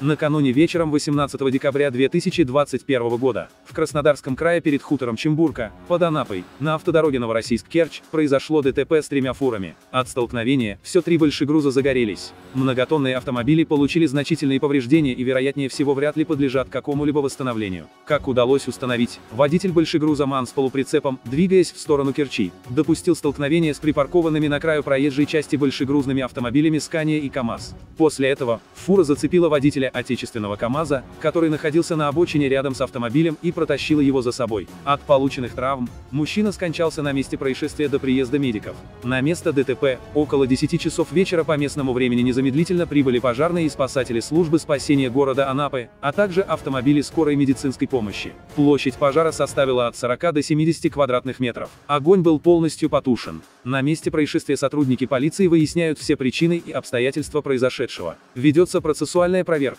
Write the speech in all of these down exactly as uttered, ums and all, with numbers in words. Накануне вечером восемнадцатого декабря две тысячи двадцать первого года в Краснодарском крае перед хутором Чембурка, под Анапой, на автодороге Новороссийск-Керчь, произошло ДТП с тремя фурами. От столкновения все три большегруза загорелись. Многотонные автомобили получили значительные повреждения и, вероятнее всего, вряд ли подлежат какому-либо восстановлению. Как удалось установить, водитель большегруза МАН с полуприцепом, двигаясь в сторону Керчи, допустил столкновение с припаркованными на краю проезжей части большегрузными автомобилями «Скания» и «КАМАЗ». После этого фура зацепила водителя отечественного КАМАЗа, который находился на обочине рядом с автомобилем, и протащила его за собой. От полученных травм мужчина скончался на месте происшествия до приезда медиков. На место ДТП около десяти часов вечера по местному времени незамедлительно прибыли пожарные и спасатели службы спасения города Анапы, а также автомобили скорой медицинской помощи. Площадь пожара составила от сорока до семидесяти квадратных метров. Огонь был полностью потушен. На месте происшествия сотрудники полиции выясняют все причины и обстоятельства произошедшего. Ведется процессуальная проверка.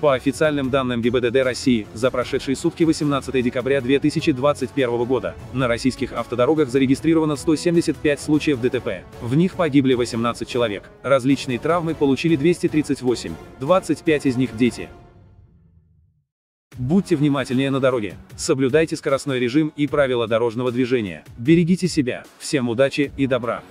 По официальным данным ГИБДД России, за прошедшие сутки восемнадцатого декабря две тысячи двадцать первого года на российских автодорогах зарегистрировано сто семьдесят пять случаев ДТП. В них погибли восемнадцать человек. Различные травмы получили двести тридцать восемь, двадцать пять из них дети. Будьте внимательнее на дороге, соблюдайте скоростной режим и правила дорожного движения. Берегите себя. Всем удачи и добра.